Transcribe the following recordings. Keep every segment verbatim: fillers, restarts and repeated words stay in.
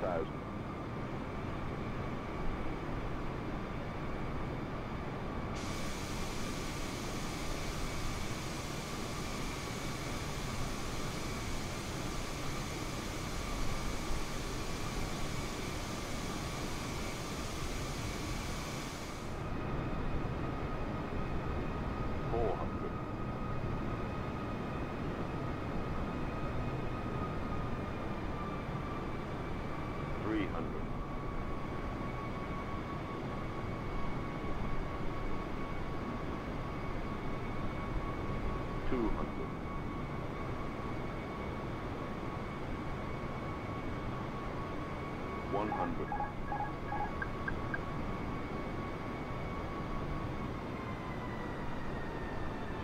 two thousand.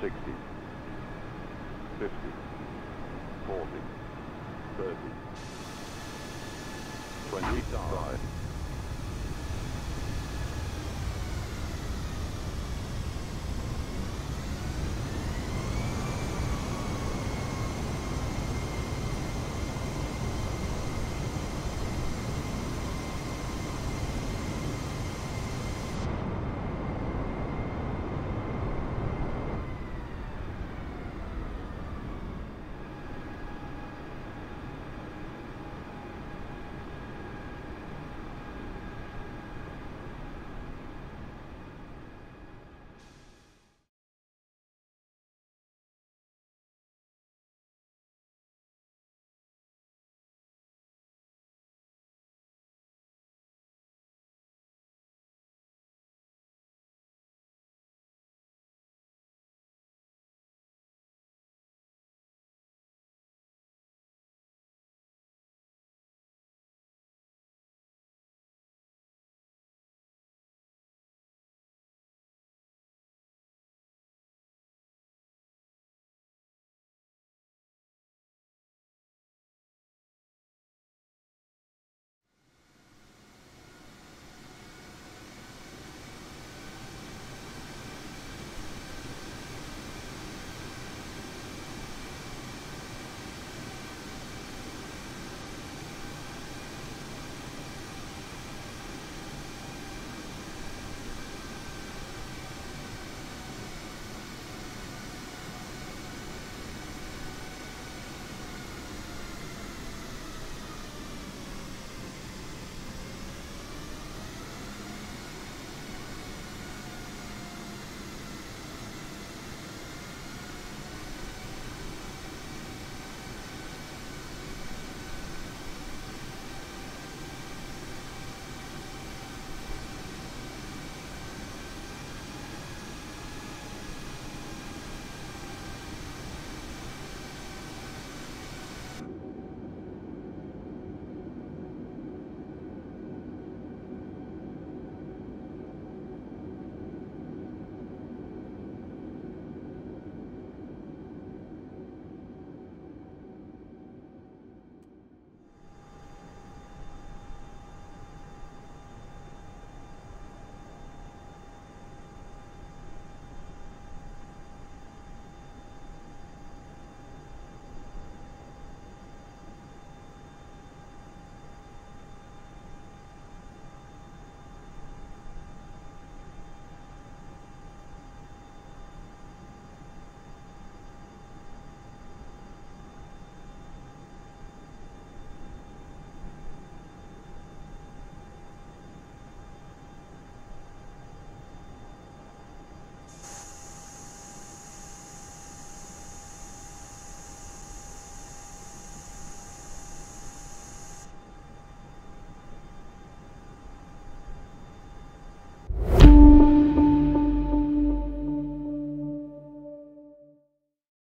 sixty, fifty, forty, thirty, twenty-five.